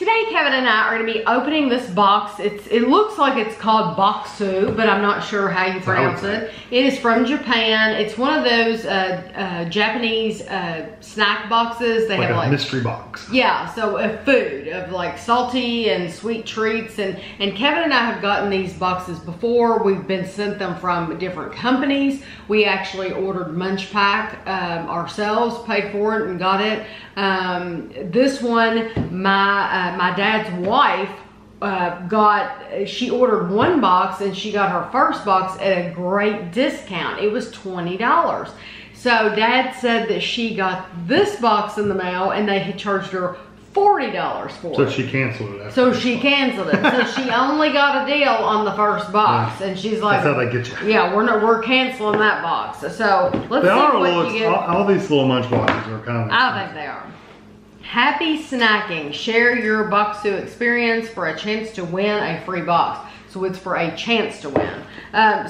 Today Kevin and I are going to be opening this box. It looks like it's called Bokksu, but I'm not sure how you pronounce it. It is from Japan. It's one of those Japanese snack boxes. They have like a mystery box. Yeah, so a food of like salty and sweet treats. And Kevin and I have gotten these boxes before. We've been sent them from different companies. We actually ordered Munchpak ourselves, paid for it and got it. This one, my dad's wife she ordered one box and she got her first box at a great discount. It was $20. So Dad said that she got this box in the mail and they had charged her $40 for it. So she canceled it. So she only got a deal on the first box, and she's like, "That's how they get you." Yeah, we're canceling that box. So let's see what you get. All these little munch boxes are kind of. I think they are. Happy snacking. Share your Bokksu experience for a chance to win a free box. So it's for a chance to win.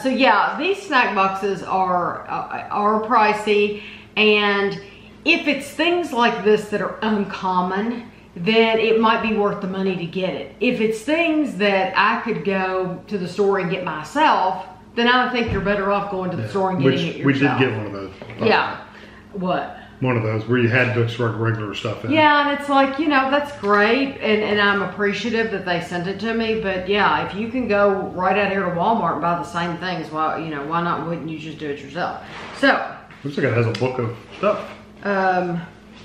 So yeah, these snack boxes are pricey, and if it's things like this that are uncommon, then it might be worth the money to get it. If it's things that I could go to the store and get myself, then I would think you're better off going to the store and getting it yourself. We did get one of those. Yeah. What? One of those where you had to start regular stuff in. Yeah, and it's like, you know, that's great. And I'm appreciative that they sent it to me. But yeah, if you can go right out here to Walmart and buy the same things, well, you know, why not? Wouldn't you just do it yourself? So. Looks like it has a book of stuff.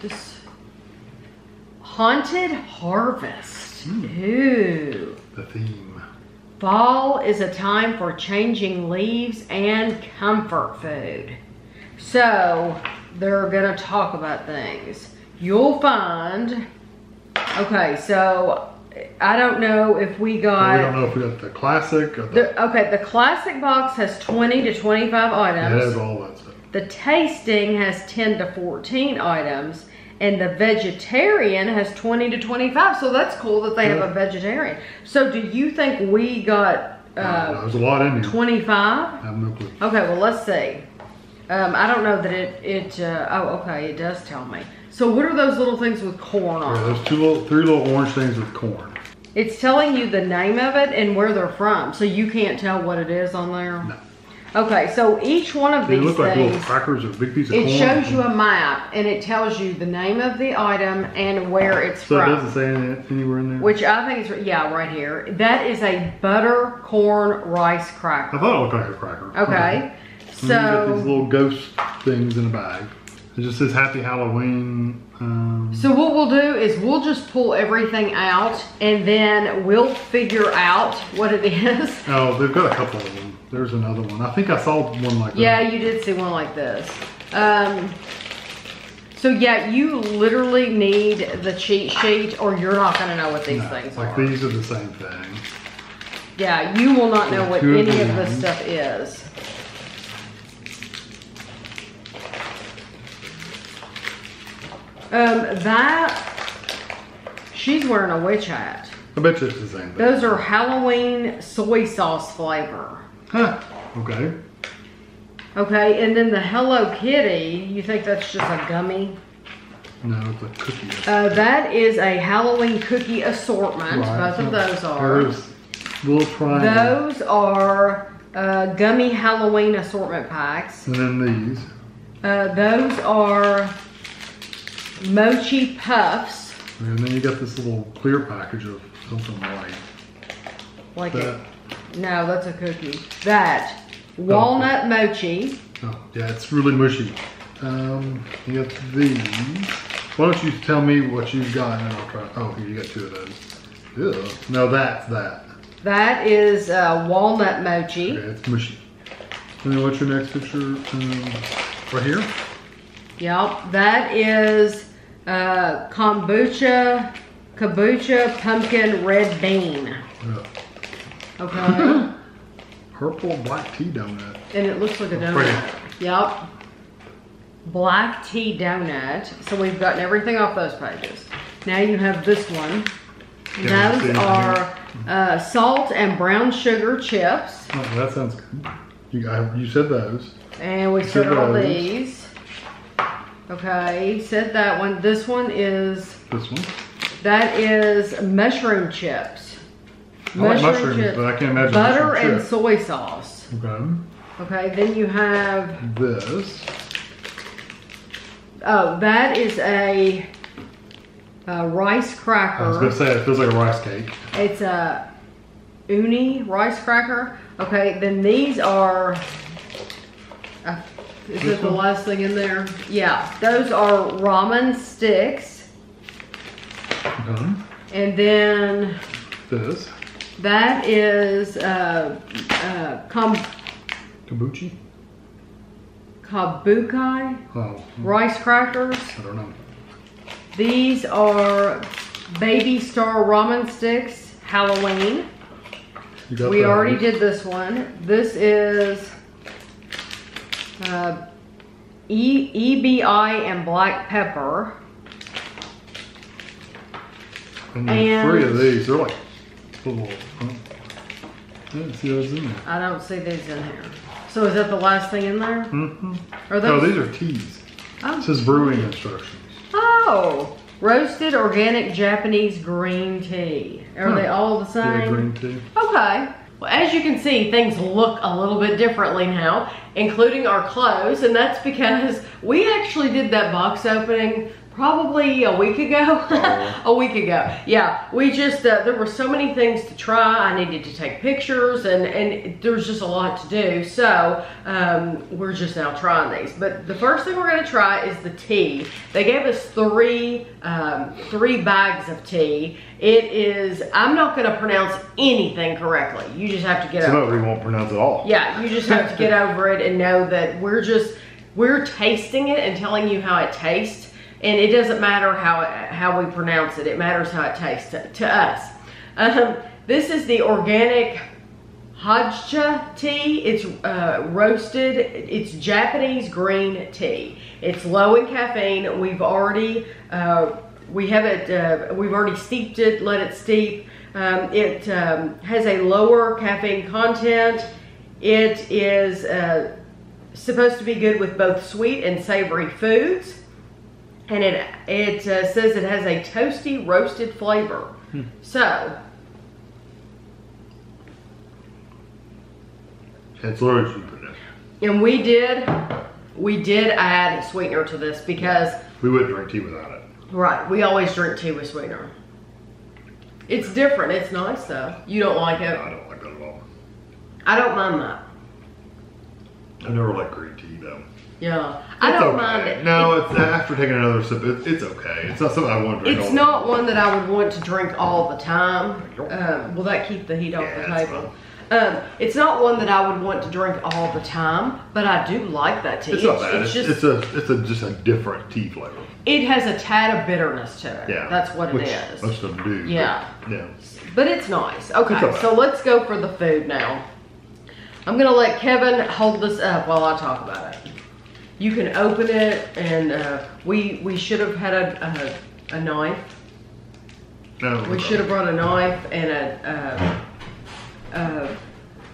This haunted harvest. Ooh. The theme. Fall is a time for changing leaves and comfort food. So they're gonna talk about things. You'll find. Okay, so I don't know if we got. We don't know if we got the classic. Or the classic box has 20 to 25 items. It has all that stuff. The tasting has 10 to 14 items, and the vegetarian has 20 to 25. So that's cool that they have a vegetarian. So do you think we got? There's a lot in here. 25. I have no clue. Okay, well let's see. I don't know that it does tell me. So what are those little things with corn on? Yeah, those three little orange things with corn. It's telling you the name of it and where they're from, so you can't tell what it is on there. No. Okay, so each one of these look like little crackers or big piece of corn. It shows you a map, and it tells you the name of the item and where it's from. So it doesn't say anywhere in there? Which I think is, yeah, right here. That is a butter corn rice cracker. I thought it looked like a cracker. Okay, so. You get these little ghost things in a bag. It just says Happy Halloween. So what we'll do is we'll just pull everything out, and then we'll figure out what it is. Oh, they've got a couple of them. There's another one. I think I saw one like that. Yeah, you did see one like this. So yeah, you literally need the cheat sheet or you're not going to know what these things are. Like these are the same thing. Yeah, you will not know what any of this stuff is. She's wearing a witch hat. I bet you it's the same thing. Those are Halloween soy sauce flavor. Huh, okay. Okay, and then the Hello Kitty, you think that's just a gummy? No, it's a cookie. That is a Halloween cookie assortment. Right. Both of those are. We'll try. Those are gummy Halloween assortment packs. And then these. Those are mochi puffs. And then you got this little clear package of something light. Like that. No, that's a cookie. That walnut mochi. Oh, yeah, it's really mushy. You got these. Why don't you tell me what you've got and I'll try. Oh, here, you got two of those. Ew. No, that's that. That is walnut mochi. Okay, it's mushy. And then what's your next picture? Right here? Yep, that is kabocha pumpkin red bean. Yeah. Okay. Purple black tea donut. And it looks like a donut. Pretty. Yep. Black tea donut. So we've gotten everything off those pages. Now you have this one. Yeah, those are salt and brown sugar chips. Oh, that sounds good. You said those. And we said all these. Okay, said that one. This one is. This one. That is mushroom chips. I like mushrooms, but I can't imagine butter and soy sauce. Okay. Okay, then you have this. Oh, that is a rice cracker. I was gonna say, it feels like a rice cake. It's a uni rice cracker. Okay, then these are, is it the last thing in there? Yeah, those are ramen sticks. Okay. And then this. That is kabocha. Kabukai? Oh. Rice crackers? I don't know. These are Baby Star Ramen Sticks Halloween. We already did this one. This is EBI and black pepper. And three of these, they're like little, I didn't see those in there. I don't see these in here. So is that the last thing in there? Mm-hmm. Are those? No, these are teas. Oh. It says brewing instructions. Oh, roasted organic Japanese green tea. Are they all the same? Yeah, green tea. Okay. Well, as you can see, things look a little bit differently now, including our clothes, and that's because we actually did that box opening probably a week ago. Yeah, we just, there were so many things to try. I needed to take pictures, and there was just a lot to do. So we're just now trying these. But the first thing we're gonna try is the tea. They gave us three bags of tea. It is, I'm not gonna pronounce anything correctly. You just have to get over it. Somebody won't pronounce it at all. Yeah, you just have to get over it and know that we're tasting it and telling you how it tastes. And it doesn't matter how we pronounce it. It matters how it tastes to us. This is the organic hojicha tea. It's roasted. It's Japanese green tea. It's low in caffeine. We've already we've already steeped it. Let it steep. It has a lower caffeine content. It is supposed to be good with both sweet and savory foods. And it says it has a toasty, roasted flavor. So. That's large. And we did add a sweetener to this because. We wouldn't drink tea without it. Right, we always drink tea with sweetener. It's different, it's nice though. You don't like it? No, I don't like it at all. I don't mind that. I never like green tea though. Yeah, I don't mind it. No, it's after taking another sip, it's okay. It's not something I want to drink. It's not one that I would want to drink all the time. Will that keep the heat off the table? It's not one that I would want to drink all the time, but I do like that tea. It's not bad. It's just a different tea flavor. It has a tad of bitterness to it. Yeah, that's what it is. Most of them do. Yeah, but it's nice. Okay, so let's go for the food now. I'm gonna let Kevin hold this up while I talk about it. You can open it, and we should have had a knife. No, we should have brought a knife and a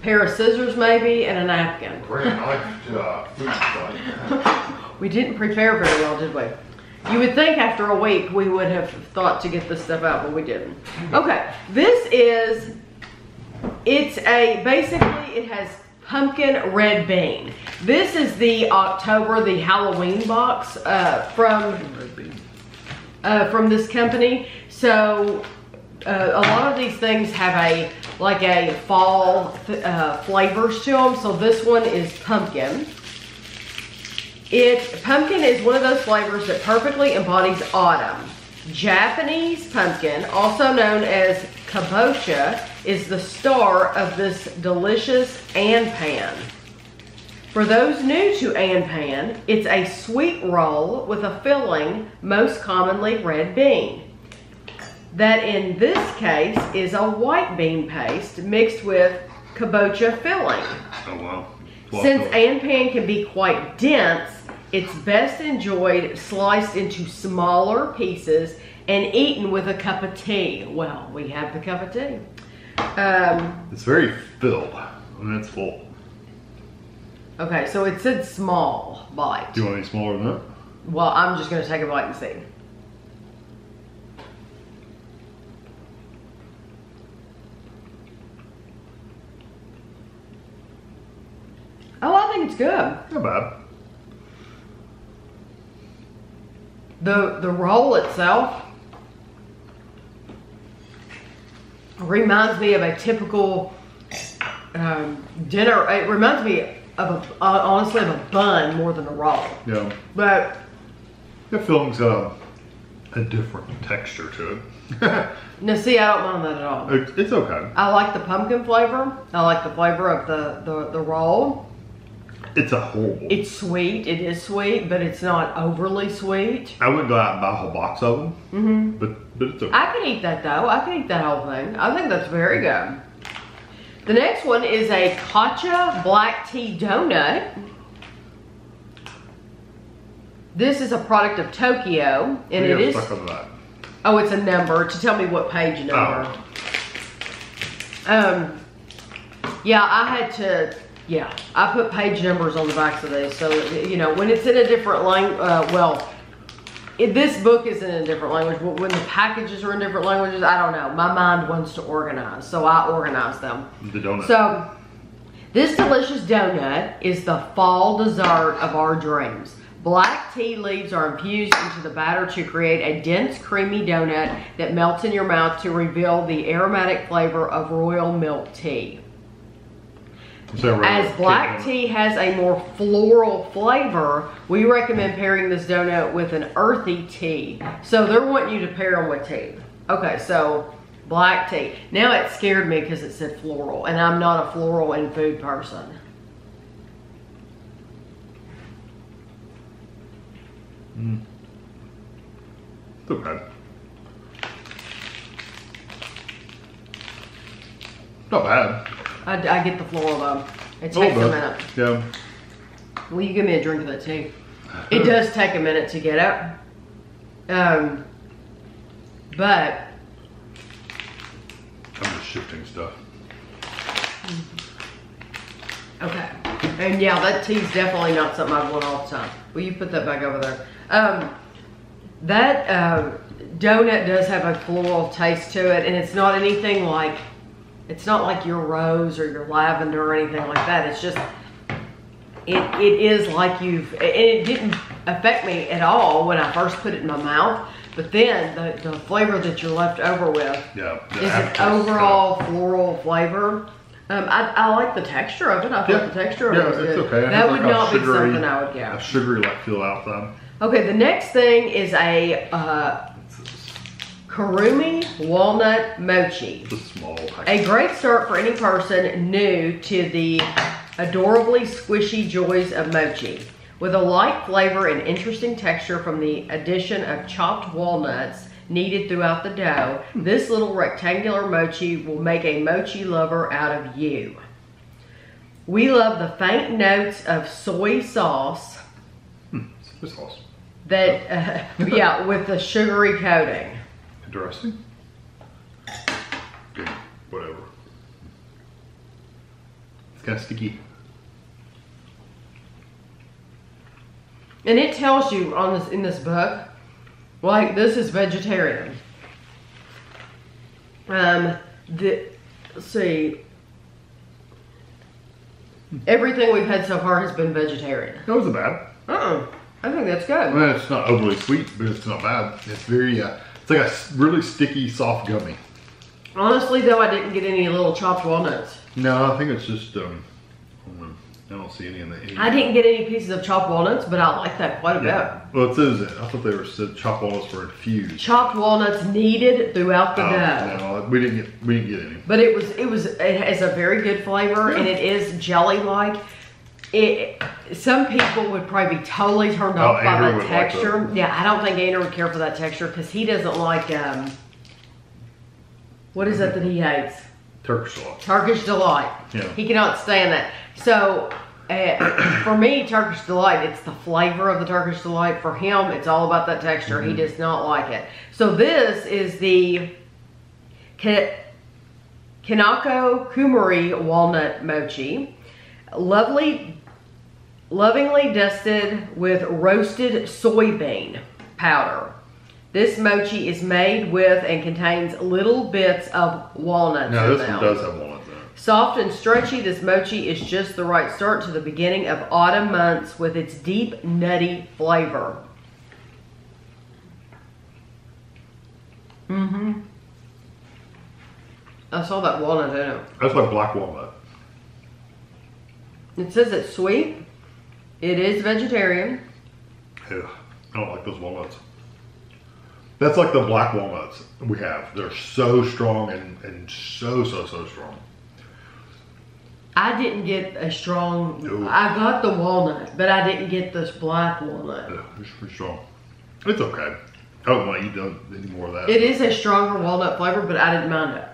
pair of scissors maybe, and a napkin. Bring a knife to food fight. We didn't prepare very well, did we? You would think after a week we would have thought to get this stuff out, but we didn't. Okay, this is, basically it has pumpkin red bean. This is the October, the Halloween box from this company. So a lot of these things have like a fall flavors to them. So this one is pumpkin. Pumpkin is one of those flavors that perfectly embodies autumn. Japanese pumpkin, also known as kabocha, is the star of this delicious anpan. For those new to anpan, it's a sweet roll with a filling, most commonly red bean. That in this case is a white bean paste mixed with kabocha filling. Oh wow. Since anpan can be quite dense, it's best enjoyed sliced into smaller pieces and eaten with a cup of tea. Well, we have the cup of tea. It's very filled. It's full. Okay, so it said small bite. Do you want any smaller than that? Well, I'm just going to take a bite and see. I think it's good. Not bad. The roll itself reminds me of a typical dinner. It reminds me of a, honestly, of a bun more than a roll. Yeah. But it feels a different texture to it. No, see, I don't mind that at all. It's okay. I like the pumpkin flavor. I like the flavor of the roll. It's a horrible. It's sweet. It is sweet, but it's not overly sweet. I wouldn't go out and buy a whole box of them. Mm-hmm. But it's okay. I can eat that though. I can eat that whole thing. I think that's very good. The next one is a kacha black tea donut. This is a product of Tokyo, and it is. That. Oh, it's a number to tell me what page number. Oh. Yeah, I had to. Yeah, I put page numbers on the backs of these, so you know when it's in a different language. Well, this book is in a different language, but when the packages are in different languages, I don't know. My mind wants to organize, so I organize them. The donut. So, this delicious donut is the fall dessert of our dreams. Black tea leaves are infused into the batter to create a dense, creamy donut that melts in your mouth to reveal the aromatic flavor of royal milk tea. As black tea has a more floral flavor, we recommend pairing this donut with an earthy tea. So they're wanting you to pair them with tea. Okay, so black tea. Now it scared me because it said floral, and I'm not a floral and food person. Mm. It's okay. Not bad. I get the floral though. It takes a minute. Yeah. Will you give me a drink of that tea? It does take a minute to get up. But I'm just shifting stuff. Okay. And yeah, that tea's definitely not something I've won all the time. Will you put that back over there? That donut does have a floral taste to it, and it's not anything like. It's not like your rose or your lavender or anything like that. It's just, it is like you've, and it didn't affect me at all when I first put it in my mouth. But then the flavor that you're left over with is an overall floral flavor. I like the texture of it. I thought the texture of it was good. Okay. That would like not be something I would get. A sugary like feel outside. Okay, the next thing is a, Kurumi walnut mochi. It's a small package. A great start for any person new to the adorably squishy joys of mochi. With a light flavor and interesting texture from the addition of chopped walnuts kneaded throughout the dough, this little rectangular mochi will make a mochi lover out of you. We love the faint notes of soy sauce. Soy sauce. That, yeah, with the sugary coating. Interesting. Good. Whatever. It's kind of sticky. And it tells you on this in this book, like this is vegetarian. Let's see. Everything we've had so far has been vegetarian. That wasn't bad. I think that's good. Well, it's not overly sweet, but it's not bad. It's very. It's like a really sticky, soft gummy. Honestly, though, I didn't get any little chopped walnuts. No, I think it's just, I don't see any in the end. I didn't get any pieces of chopped walnuts, but I like that quite a bit. Well, it says, I thought they were said chopped walnuts were infused. Chopped walnuts kneaded throughout the dough. No, we didn't get any. But it has a very good flavor, and it is jelly-like. Some people would probably be totally turned off by that texture. Like that. Yeah, I don't think Andrew would care for that texture because he doesn't like, what is that he hates? Turkish Delight. Turkish Delight. Yeah. He cannot stand that. So, for me, Turkish Delight, it's the flavor of the Turkish Delight. For him, it's all about that texture. Mm-hmm. He does not like it. So this is the Kinako Kumari Walnut Mochi. Lovingly dusted with roasted soybean powder. This mochi is made with and contains little bits of walnuts in them. Now, this one does have walnuts in it. Soft and stretchy, this mochi is just the right start to the beginning of autumn months with its deep, nutty flavor. Mm-hmm. I saw that walnut in it. That's like black walnut. It says it's sweet. It is vegetarian. Ew, I don't like those walnuts. That's like the black walnuts we have. They're so strong and so strong. I didn't get a strong, ew. I got the walnut, but I didn't get this black walnut. Yeah, it's pretty strong. It's okay. I don't want you to eat any more of that. It is a stronger walnut flavor, but I didn't mind it.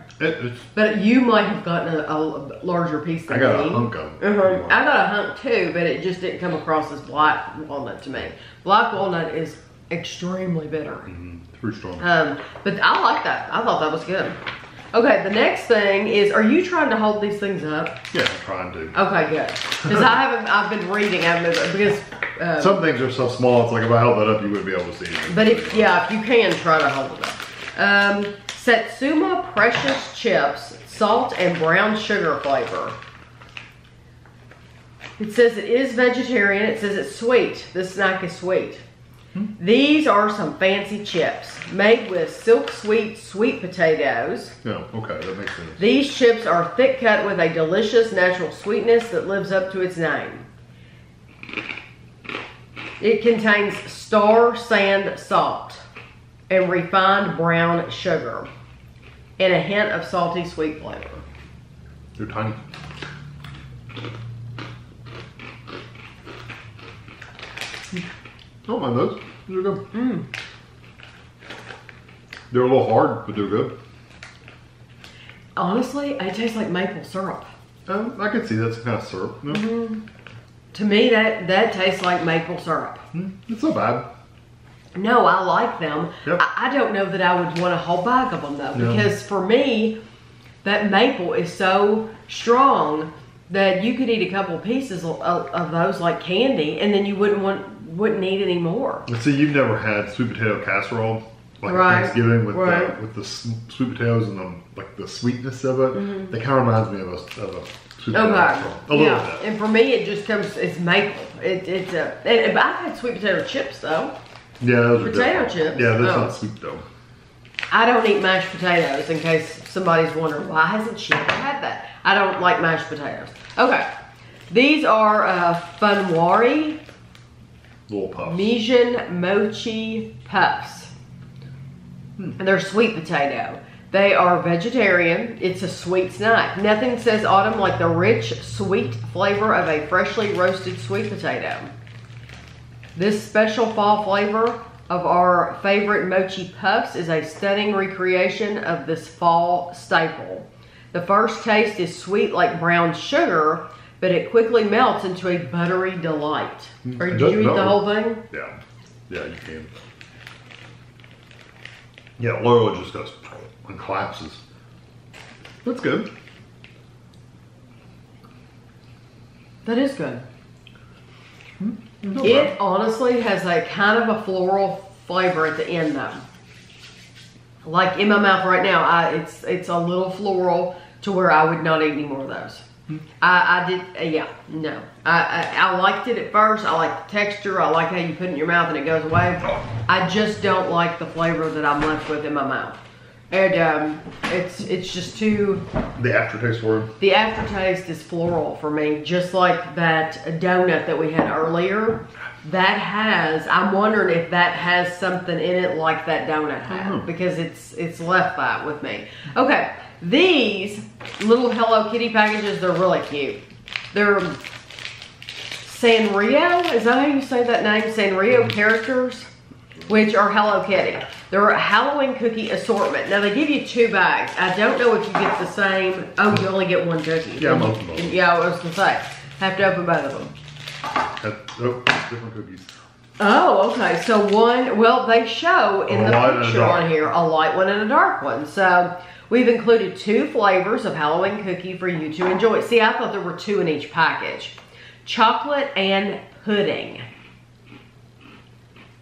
But you might have gotten a larger piece than me. I got a hunk of it. Uh-huh. I got a hunk too, but it just didn't come across as black walnut to me. Black walnut is extremely bitter. Mm-hmm. It's pretty strong. But I like that. I thought that was good. Okay, the next thing is, are you trying to hold these things up? Yeah, I'm trying to. Okay, good. Because I've been reading, because... some things are so small, it's like if I held that up, you wouldn't be able to see it. But if, yeah, if you can, try to hold it up. Satsuma Precious Chips, salt and brown sugar flavor. It says it is vegetarian. It says it's sweet. This snack is sweet. These are some fancy chips made with silk sweet potatoes. Yeah, okay, that makes sense. These chips are thick cut with a delicious natural sweetness that lives up to its name. It contains star sand salt and refined brown sugar and a hint of salty sweet flavor. They're tiny. I don't mind those. These are good. Mm. They're a little hard, but they're good. Honestly, it tastes like maple syrup. I could see that's kind of syrup. Yeah. Mm-hmm. To me, that tastes like maple syrup. Mm. It's not bad. No, I like them. Yep. I don't know that I would want a whole bag of them, though, because for me, that maple is so strong that you could eat a couple pieces of those like candy, and then you wouldn't need any more. See, you've never had sweet potato casserole like Thanksgiving with the sweet potatoes and the sweetness of it. Mm-hmm. That kind of reminds me of a sweet potato casserole. A little bit. And for me, it just comes. It's maple. But I've had sweet potato chips though. Yeah, those are potato chips. Yeah, those not sweet though. I don't eat mashed potatoes. In case somebody's wondering why hasn't she ever had that? I don't like mashed potatoes. Okay, these are Funwari. Little puffs. Mijin mochi puffs. And they're sweet potato. They are vegetarian. It's a sweet snack. Nothing says autumn like the rich, sweet flavor of a freshly roasted sweet potato. This special fall flavor of our favorite mochi puffs is a stunning recreation of this fall staple. The first taste is sweet like brown sugar, but it quickly melts into a buttery delight. Or did you eat the whole thing? Yeah. Yeah, you can. Yeah, Laurel just goes and collapses. That's good. That is good. It honestly has a kind of a floral flavor at the end though. Like in my mouth right now, it's a little floral to where I would not eat any more of those. I liked it at first. I like the texture. I like how you put it in your mouth and it goes away. I just don't like the flavor that I'm left with in my mouth. And it's just too... The aftertaste for it? The aftertaste is floral for me. Just like that donut that we had earlier. That has... I'm wondering if that has something in it like that donut had. Mm-hmm. Because it's left that with me. Okay. These little Hello Kitty packages, they're really cute. They're Sanrio, is that how you say that name? Sanrio characters, which are Hello Kitty. They're a Halloween cookie assortment. Now they give you 2 bags. I don't know if you get the same. Oh, you only get 1 cookie. Yeah, most of them. Yeah, I was gonna say. Have to open both of them. Different cookies. Oh, okay. So one, well, they show in the picture on here a light one and a dark one. So we've included 2 flavors of Halloween cookie for you to enjoy. See, I thought there were 2 in each package. Chocolate and pudding.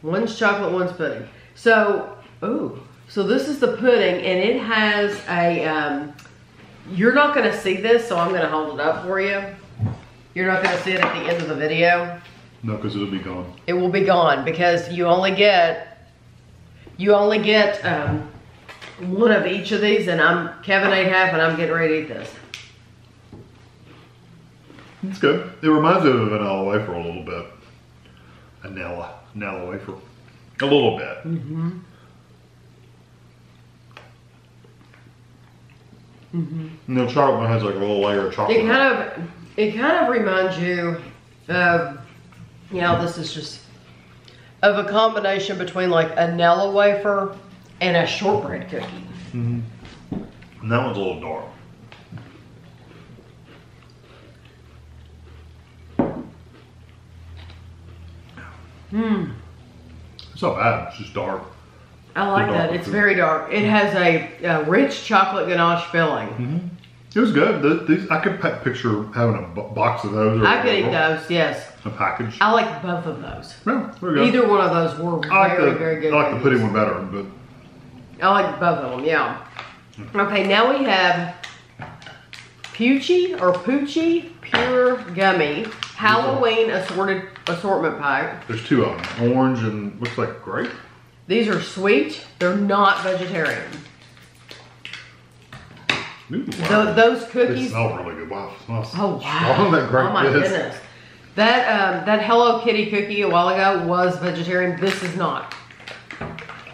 One's chocolate, one's pudding. So, ooh, so this is the pudding, and it has a You're not gonna see this, so I'm gonna hold it up for you. You're not gonna see it at the end of the video. No, because it'll be gone. It will be gone because you only get one of each of these, and Kevin ate half, and I'm getting ready to eat this. It's good. It reminds me of a vanilla wafer a little bit. Vanilla wafer. A little bit. Mm-hmm. Mm-hmm. And the chocolate one has like a little layer of chocolate. It kind of reminds you of, you know, this is just of a combination between like a Nella wafer and a shortbread cookie. Mm-hmm. And that one's a little dark. Hmm. It's not bad. It's just dark. I like that. It's very dark. It has a rich chocolate ganache filling. Mm-hmm. It was good. These I could picture having a box of those. Or I could eat those, yes. A package. I like both of those. Yeah, there you go. Either one of those were very good. I like the pudding one better, but I like both of them. Yeah. Okay, now we have Pucci Pure Gummy Halloween Assortment Pack. There's two of them, orange and looks like grape. These are sweet. They're not vegetarian. Ooh, wow. Those cookies. They smell really good. Wow. Oh wow! That grape, oh my goodness. That that Hello Kitty cookie a while ago was vegetarian. This is not.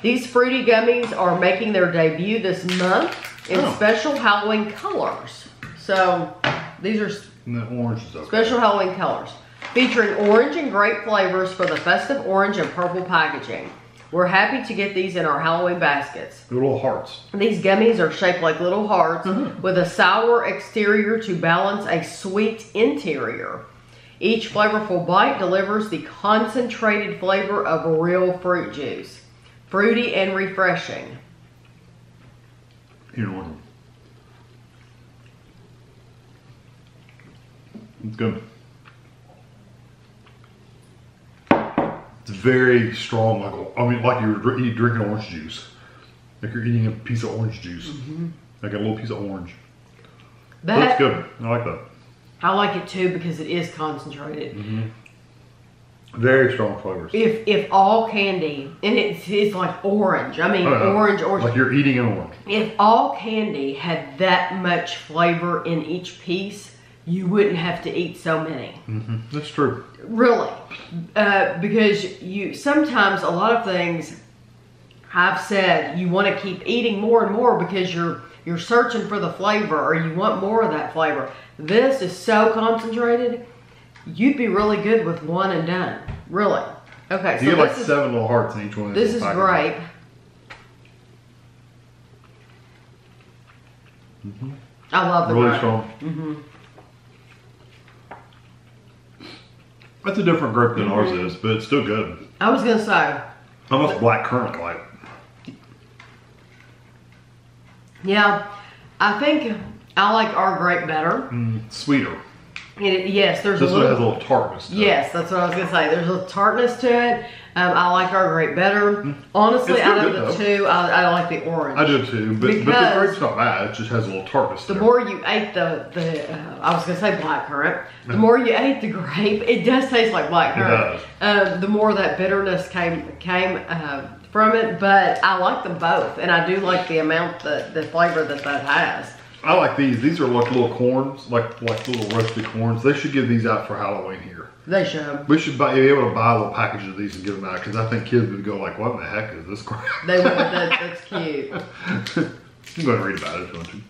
These fruity gummies are making their debut this month in special Halloween colors. So these are special Halloween colors featuring orange and grape flavors for the festive orange and purple packaging. We're happy to get these in our Halloween baskets. Little hearts. These gummies are shaped like little hearts with a sour exterior to balance a sweet interior. Each flavorful bite delivers the concentrated flavor of real fruit juice. Fruity and refreshing. Here one. It's good. It's very strong, like you're drinking orange juice. Like you're eating a piece of orange juice. Mm-hmm. Like a little piece of orange. That's good. I like that. I like it too because it is concentrated. Mm-hmm. Very strong flavors. If all candy, and it's like orange. I mean, orange. Like you're eating an orange. If all candy had that much flavor in each piece, you wouldn't have to eat so many. Mm-hmm. That's true. Really. Because sometimes a lot of things I've said, you want to keep eating more and more because you're searching for the flavor or you want more of that flavor. This is so concentrated, you'd be really good with one and done. Really. Okay. So you get like seven little hearts in each one. This is grape. Mm-hmm. I love the grape. Really strong. Mm-hmm. That's a different grape than ours is, but it's still good. I was gonna say almost black currant like. Yeah, I think I like our grape better. Sweeter. Yes, there's this one has a little tartness to it. Yes, that's what I was gonna say. There's a little tartness to it. I like our grape better. Honestly, out of the two, I like the orange. I do too, but the grape's not bad. It just has a little tartness to it. The more you ate I was gonna say blackcurrant. The more you ate the grape, it does taste like blackcurrant. It does. The more that bitterness came from it, but I like them both, and I do like the amount the flavor that has. I like these. These are like little corns, like little roasted corns. They should give these out for Halloween here. They should. We should be able to buy a little package of these and give them out because I think kids would go like, "What in the heck is this crap?" They would. That's cute. I'm going to read about it, don't you?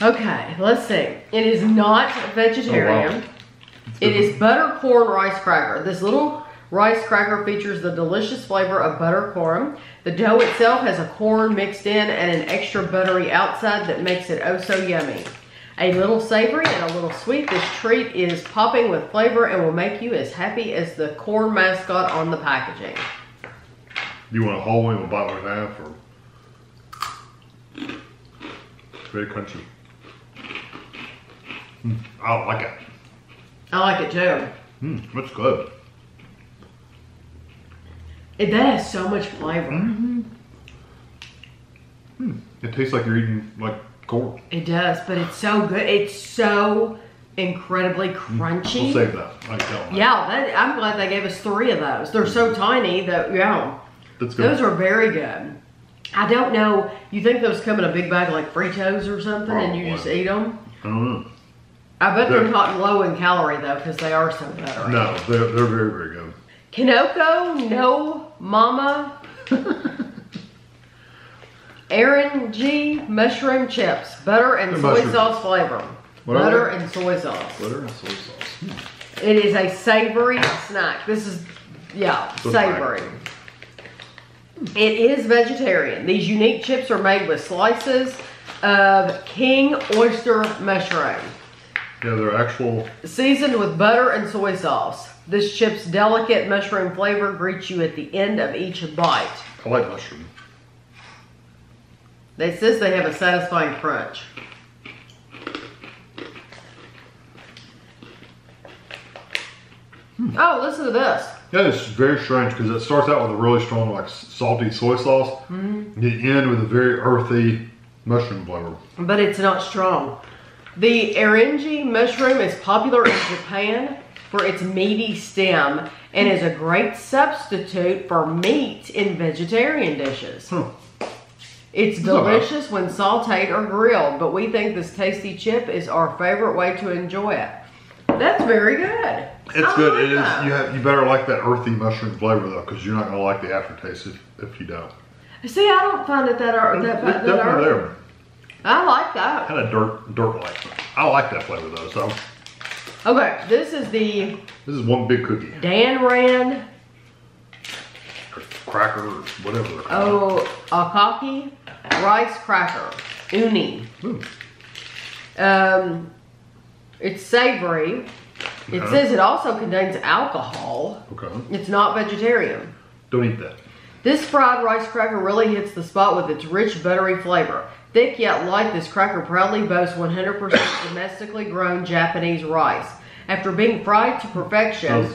Okay, let's see. It is not vegetarian. Oh, wow. It is butter corn rice cracker. This little rice cracker features the delicious flavor of butter corn. The dough itself has a corn mixed in and an extra buttery outside that makes it oh so yummy. A little savory and a little sweet, this treat is popping with flavor and will make you as happy as the corn mascot on the packaging. You want a whole one with a bottle and a half? Or... It's very crunchy. I like it. I like it too. That's good. That has so much flavor. It tastes like you're eating like corn. It does, but it's so good. It's so incredibly crunchy. We'll save that. I can't like yeah, that, I'm glad they gave us 3 of those. They're so tiny that, yeah. That's good. Those are very good. I don't know. You think those come in a big bag like Fritos or something and you just eat them? I don't know. I bet they're not low in calorie though because they are so better. No, they're very, very good. Kinako, no mama. Eringi mushroom chips, butter and soy sauce flavor. Butter and soy sauce. Butter and soy sauce. It is a savory snack. This is, yeah, savory. It is vegetarian. These unique chips are made with slices of king oyster mushroom. Yeah, they're actual. Seasoned with butter and soy sauce. This chip's delicate mushroom flavor greets you at the end of each bite. I like mushroom. It says they have a satisfying crunch. Oh, listen to this. Yeah, it's very strange because it starts out with a really strong, like, salty soy sauce. You end with a very earthy mushroom flavor. But it's not strong. The Eringi mushroom is popular in Japan for its meaty stem and is a great substitute for meat in vegetarian dishes. It's delicious when sauteed or grilled, but we think this tasty chip is our favorite way to enjoy it. That's very good. It's good. It is. You better like that earthy mushroom flavor though, because you're not going to like the aftertaste if you don't. See, I don't find it that earthy. It's definitely there. I like that. Kind of dirt-like. I like that flavor though. So. Okay, this is the. This is one big cookie. Dan Rand. Cracker, whatever they're called. Oh, akaki, rice cracker, uni. It's savory. It says it also contains alcohol. It's not vegetarian. Don't eat that. This fried rice cracker really hits the spot with its rich, buttery flavor. Thick yet light, this cracker proudly boasts 100% domestically grown Japanese rice. After being fried to perfection,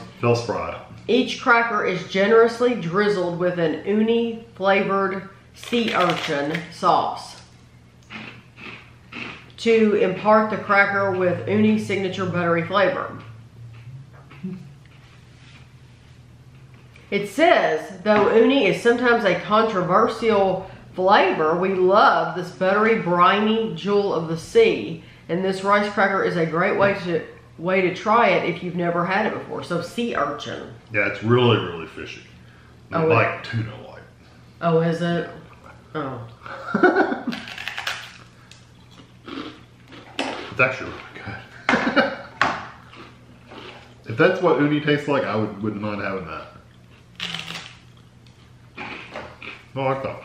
each cracker is generously drizzled with an uni-flavored sea urchin sauce to impart the cracker with uni signature buttery flavor. It says, though uni is sometimes a controversial flavor, we love this buttery, briny jewel of the sea, and this rice cracker is a great way to try it if you've never had it before. So sea urchin. Yeah, it's really, really fishy. Oh, like tuna like. Oh, is it? Oh. It's actually really good. If that's what uni tastes like, I wouldn't mind having that. I like that.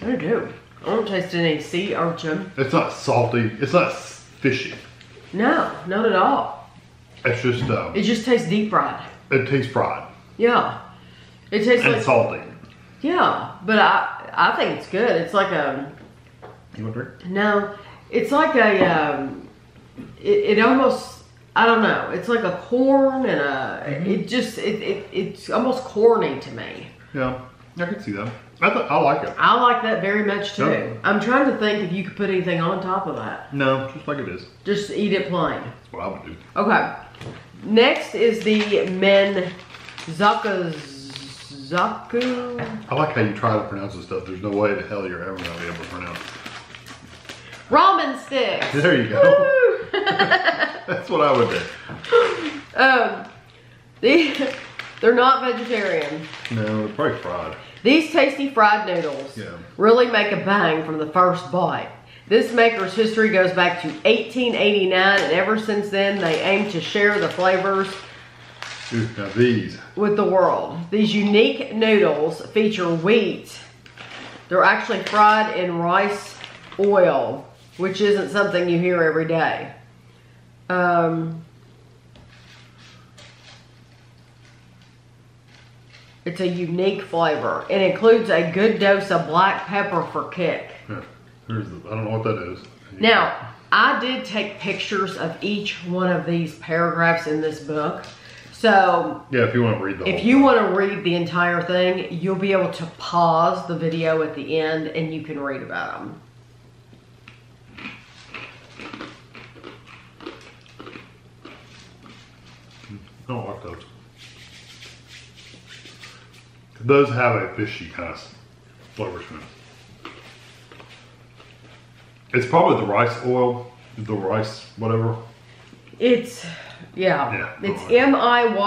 I do. I don't taste any sea urchin. It's not salty. It's not fishy. No, not at all. It's just it just tastes deep fried. It tastes fried. Yeah, it tastes and like salty. Yeah, but I think it's good. It's like a. You want a drink? No, it's like a. It almost I don't know. It's like a corn and a. It just it's almost corny to me. Yeah, I can see that. I like it. I like that very much too. Yep. I'm trying to think if you could put anything on top of that. No, just like it is. Just eat it plain. That's what I would do. Okay. Next is the menzaku. I like how you try to pronounce this stuff. There's no way the hell you're ever going to be able to pronounce it. Ramen sticks. There you go. That's what I would do. They're not vegetarian. No, they're probably fried. These tasty fried noodles really make a bang from the first bite. This maker's history goes back to 1889, and ever since then, they aim to share the flavors with the world. These unique noodles feature wheat. They're actually fried in rice oil, which isn't something you hear every day. It's a unique flavor. It includes a good dose of black pepper for kick. Yeah. I don't know what that is. Now, I did take pictures of each one of these paragraphs in this book. So, yeah, if you want to read the whole thing. Want to read the entire thing, you'll be able to pause the video at the end and you can read about them. don't like those. It does have a fishy kind of flavor smell. It's probably the rice oil, the rice whatever. It's, yeah. Yeah, it's M-I-Y-A-G-I.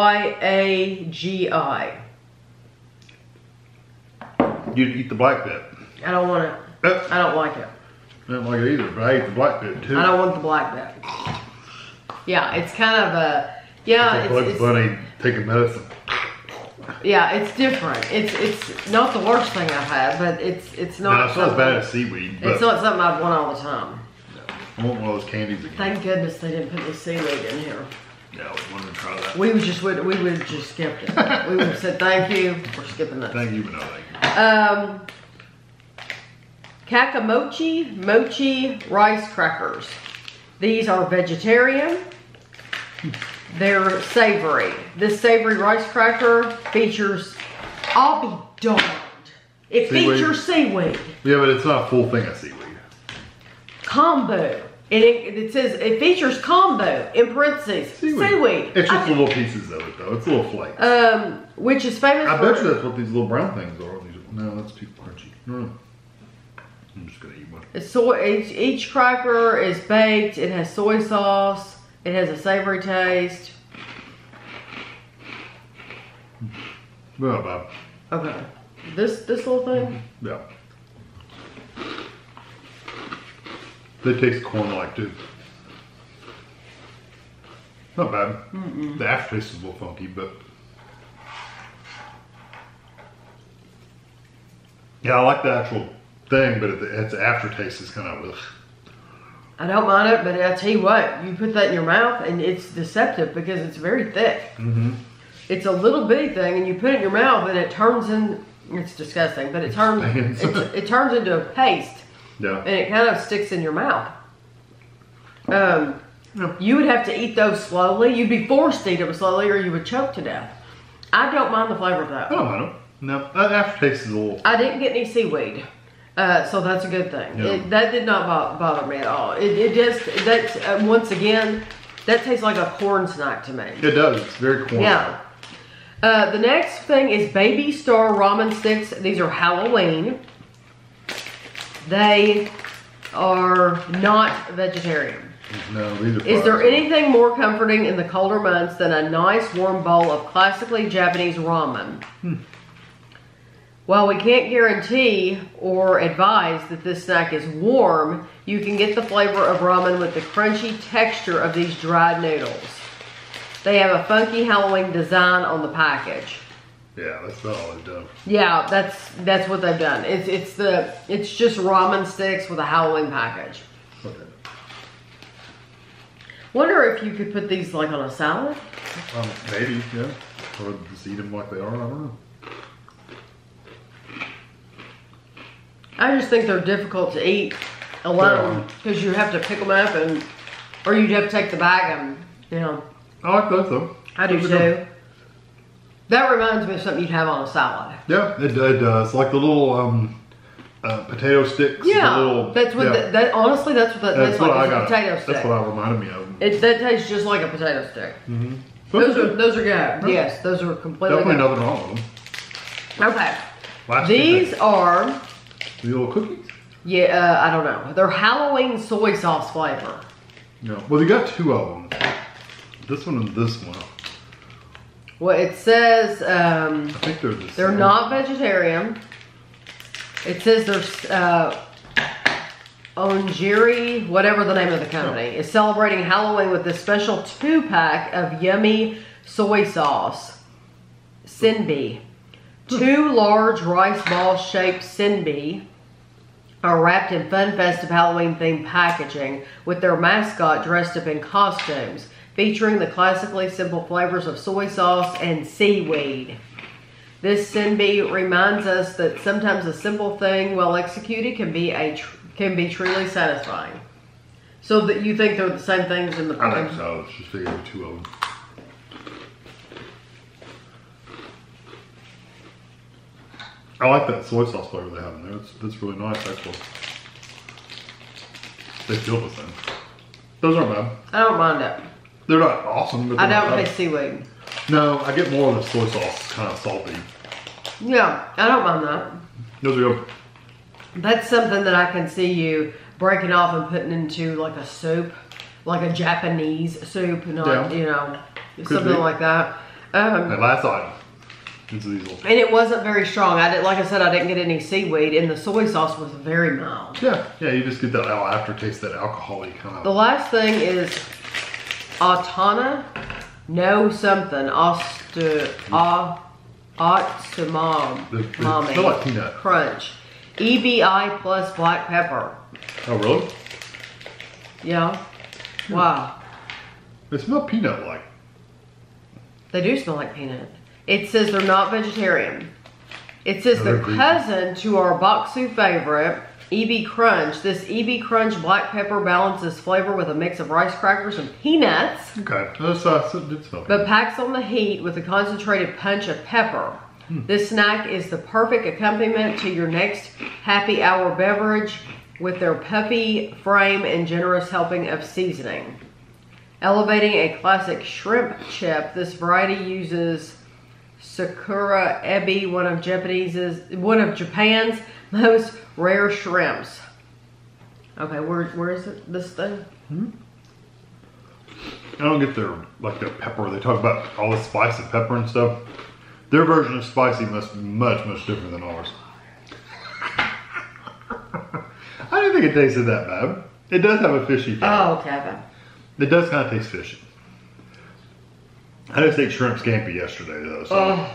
You eat the black bit. I don't want it. I don't like it. I don't like it either, but I ate the black bit too. I don't want the black bit. Yeah, it's kind of a, yeah. It's like it's funny taking medicine. Yeah, it's different. It's not the worst thing I've had, but it's not. No, it's not as bad as seaweed. But it's not something I'd want all the time. No, I want one of those candies again. Thank goodness they didn't put any seaweed in here. Yeah, I was wanting to try that. We would have just skipped it. We would have said thank you. We're skipping this. Thank you, but no thank you. Kakamochi mochi rice crackers. These are vegetarian. They're savory. This savory rice cracker features, I'll be darned, it features seaweed. Yeah, but it's not a full thing of seaweed. Kombu. It says it features kombu in parentheses. Seaweed. It's just little pieces of it though. It's little flakes. Which is famous. I bet you that's what these little brown things are. No, that's too crunchy. No. I'm just gonna eat one. Each cracker is baked. It has soy sauce. It has a savory taste. Not bad. Okay. This little thing? Yeah. They taste corn-like too. Not bad. Mm-mm. The aftertaste is a little funky, but yeah, I like the actual thing, but it's aftertaste is kind of. Ugh. I don't mind it, but I tell you what, you put that in your mouth and it's deceptive because it's very thick. Mm-hmm. It's a little bitty thing, and you put it in your mouth and it turns in. It's disgusting, but it turns into a paste. Yeah. And it kind of sticks in your mouth. Yeah. You would have to eat those slowly. You'd be forced to eat them slowly, or you would choke to death. I don't mind the flavor of that. I don't mind them. No, that aftertaste is a little. I didn't get any seaweed, so that's a good thing. Yeah. That did not bother me at all. Once again, that tastes like a corn snack to me. It does. It's very corn. Yeah. The next thing is Baby Star Ramen Sticks. These are Halloween. They are not vegetarian. No, these are. Is there anything more comforting in the colder months than a nice warm bowl of classically Japanese ramen? Hmm. While we can't guarantee or advise that this snack is warm, you can get the flavor of ramen with the crunchy texture of these dried noodles. They have a funky Halloween design on the package. Yeah, that's not all they've done. Yeah, that's what they've done. It's just ramen sticks with a Halloween package. Okay. Wonder if you could put these like on a salad. Maybe, yeah. Or just eat them like they are. I don't know. I just think they're difficult to eat alone because you have to pick them up or you'd have to take the bag and you know. I like those though. I do too. That reminds me of something you'd have on a salad. Yeah, it does. Like the little potato sticks. Yeah, the little, that's what. Yeah. Honestly, that's what that tastes like. It's a potato stick. That's what I reminded me of. That tastes just like a potato stick. Mm-hmm. Those are good. Really? Yes, those are completely. Definitely nothing wrong with them. Okay. These are the little cookies. Yeah, I don't know. They're Halloween soy sauce flavor. Yeah. Well, they got two of them. This one and this one. Well, it says I think they're not vegetarian. It says they're Onigiri, whatever the name of the company, is celebrating Halloween with this special 2-pack of yummy soy sauce. Senbei. 2 large rice ball-shaped senbei are wrapped in fun, festive Halloween-themed packaging with their mascot dressed up in costumes, featuring the classically simple flavors of soy sauce and seaweed. This senbei reminds us that sometimes a simple thing, well executed, can be truly satisfying. So that you think they're the same things in the package? I think so. It's just the two of them. I like that soy sauce flavor they have in there. That's really nice, actually. They feel the same. Those aren't bad. I don't mind it. They're not awesome, but I don't taste seaweed. No, I get more of the soy sauce, kind of salty. Yeah, I don't mind that. Those are good. That's something that I can see you breaking off and putting into like a soup, like a Japanese soup, not, you know, something like that. And last item. And it wasn't very strong. I did, like I said, I didn't get any seaweed, and the soy sauce was very mild. Yeah, yeah, you just get that aftertaste, that alcoholic kind of. The last thing is Atana, no something, Otsumami Crunch, EBI plus black pepper. Oh really? Yeah. Hmm. Wow. They smell peanut like. They do smell like peanut. It says they're not vegetarian. It says they're cousin to our Bokksu favorite, EB Crunch. This EB Crunch black pepper balances flavor with a mix of rice crackers and peanuts. Okay, but packs on the heat with a concentrated punch of pepper. Hmm. This snack is the perfect accompaniment to your next happy hour beverage with their puffy frame and generous helping of seasoning. Elevating a classic shrimp chip, this variety uses Sakura Ebi, one of Japan's most rare shrimps. Okay, where is it? This thing? Hmm? I don't get their their pepper. They talk about all the spice of pepper and stuff. Their version of spicy must be much different than ours. I didn't think it tasted that bad. It does have a fishy flavor. Oh, okay. It does kind of taste fishy. I just ate shrimp scampi yesterday, though. So.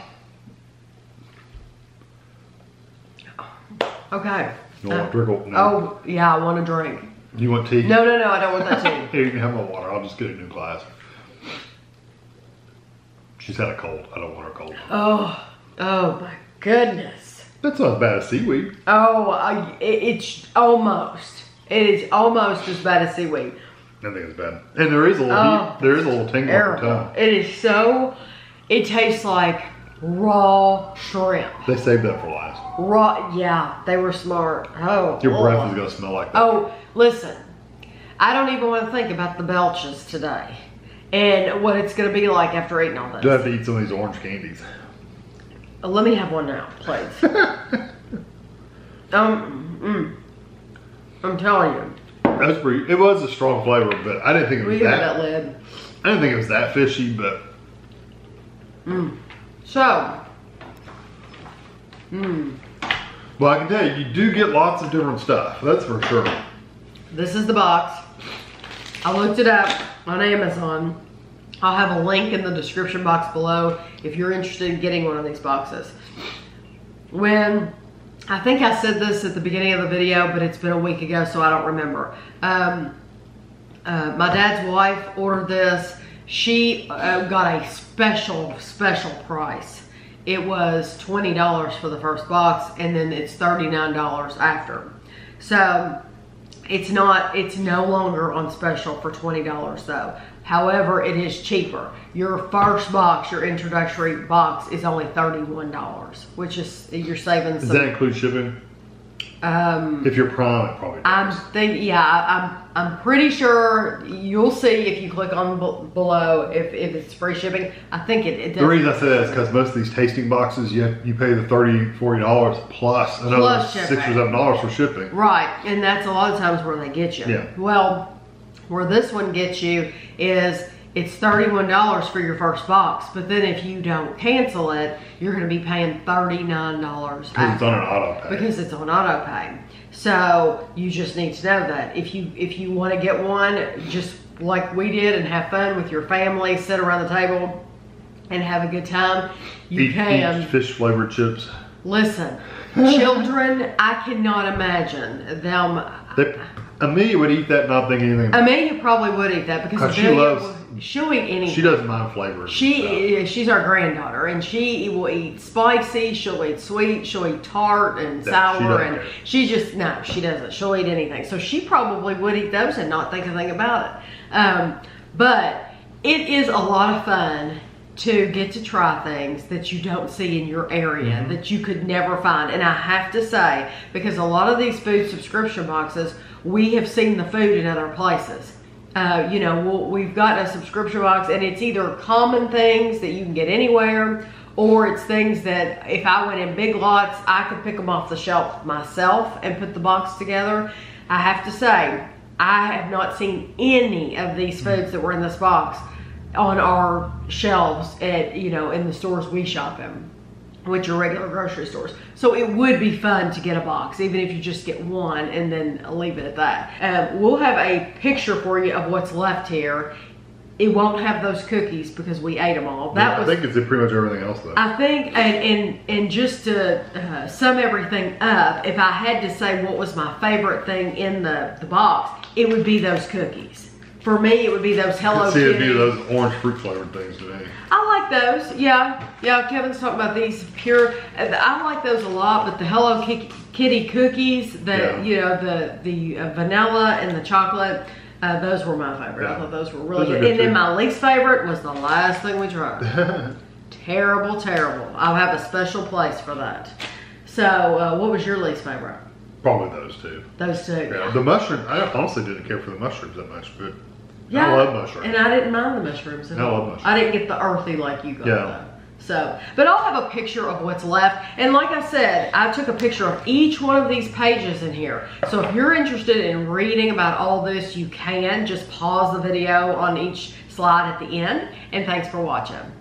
Okay. You want a drink? No. Oh, yeah, I want a drink. You want tea? No, no, no, I don't want that tea. Here, you can have my water. I'll just get a new glass. She's had a cold. I don't want her cold. Oh, oh my goodness. That's not as bad as seaweed. Oh, it's almost. It is almost as bad as seaweed. I think it's bad. And there is a little heat. There is a little tingle on the tongue. It is so, it tastes like raw shrimp. They saved that for last. Raw, yeah, they were smart. Oh. Your breath is going to smell like that. Oh, listen, I don't even want to think about the belches today and what it's going to be like after eating all this. Do I have to eat some of these orange candies? Let me have one now, please. I'm telling you. That's pretty. It was a strong flavor, but I didn't think it was that lid. I didn't think it was that fishy, but. Well, I can tell you, you do get lots of different stuff. That's for sure. This is the box. I looked it up on Amazon. I'll have a link in the description box below if you're interested in getting one of these boxes. I think I said this at the beginning of the video, but it's been a week ago, so I don't remember. My dad's wife ordered this. She got a special price. It was $20 for the first box, and then it's $39 after. So it's no longer on special for $20 though. However, it is cheaper. Your first box, your introductory box, is only $31, which is, you're saving some. Does that include shipping? If you're Prime, it probably does. I'm pretty sure you'll see if you click on below if it's free shipping. I think it does. The reason I say that is because most of these tasting boxes, you pay the $30, $40 plus another $6 or $7 for shipping. Right, and that's a lot of times where they get you. Yeah. Well, where this one gets you is it's $31 for your first box, but then if you don't cancel it, you're going to be paying $39 because it's on an auto pay. So you just need to know that if you want to get one, just like we did, and have fun with your family, sit around the table, and have a good time. You can eat fish flavored chips. Listen, children, I cannot imagine them. Amelia would eat that, not thinking anything about it. Amelia probably would eat that because she loves. She'll eat anything. She doesn't mind flavors. She's our granddaughter, and she will eat spicy. She'll eat sweet. She'll eat tart and sour, and she doesn't. She'll eat anything. So she probably would eat those and not think a thing about it. But it is a lot of fun to get to try things that you don't see in your area, that you could never find. And I have to say, because a lot of these food subscription boxes, we have seen the food in other places. you know, we've got a subscription box, and it's either common things that you can get anywhere, or it's things that if I went in Big Lots, I could pick them off the shelf myself and put the box together. I have to say, I have not seen any of these foods that were in this box on our shelves at, you know, in the stores we shop in, which are regular grocery stores. So it would be fun to get a box, even if you just get one and then leave it at that. We'll have a picture for you of what's left here. It won't have those cookies because we ate them all. That was, I think it's in pretty much everything else though. I think, and just to sum everything up, if I had to say what was my favorite thing in the box, it would be those cookies. For me, it would be those Hello Kitty. It'd be those orange fruit flavored things today. I like those, yeah. Yeah, Kevin's talking about these pure. I like those a lot, but the Hello Kitty cookies, you know, the vanilla and the chocolate, those were my favorite. Yeah. I thought those were really good. And then my least favorite was the last thing we tried. Terrible, terrible. I'll have a special place for that. So what was your least favorite? Probably those two. Those two. Yeah, the mushroom, I honestly didn't care for the mushrooms that much, but yeah, I love mushrooms. And I didn't mind the mushrooms at all. I love mushrooms. I didn't get the earthy like you got. Yeah. Though. So, but I'll have a picture of what's left. And like I said, I took a picture of each one of these pages in here. So if you're interested in reading about all this, you can just pause the video on each slide at the end. And thanks for watching.